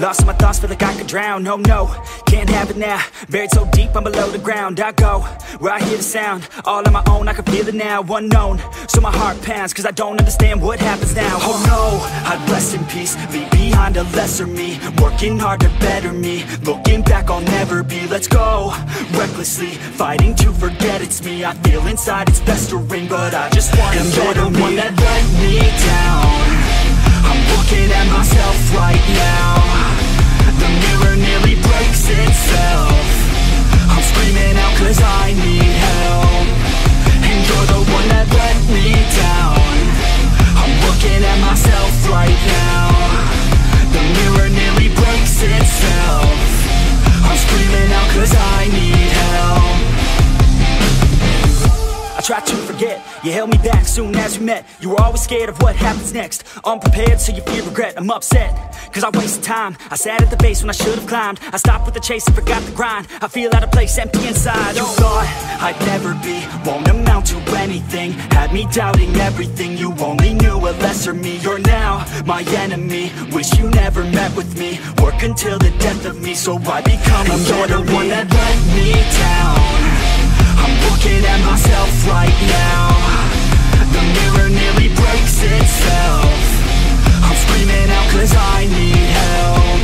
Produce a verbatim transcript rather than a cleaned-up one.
Lost my thoughts, feel like I could drown. Oh no, can't have it now. Buried so deep, I'm below the ground. I go where I hear the sound. All on my own, I can feel it now. Unknown, so my heart pounds, cause I don't understand what happens now. Oh no, I'd rest in peace, leave behind a lesser me. Working hard to better me, looking back I'll never be. Let's go, recklessly, fighting to forget it's me. I feel inside it's festering, but I just want a better me. One that let me down, I'm looking at myself right now. The mirror nearly breaks itself, I'm screaming out cause I need help. And you're the one that let me down, I'm looking at myself right now. The mirror nearly breaks itself, I'm screaming out cause I need help. I try to forget, you held me back soon as we met. You were always scared of what happens next, unprepared so you feel regret. I'm upset, cause I wasted time, I sat at the base when I should've climbed. I stopped with the chase and forgot the grind, I feel out of place, empty inside. You thought I'd never be, won't amount to anything. Had me doubting everything, you only knew a lesser me. You're now my enemy, wish you never met with me. Work until the death of me, so I become a better me. You're the one that let me down, I'm looking at myself right now. The mirror nearly breaks itself, I'm screaming out cause I need help.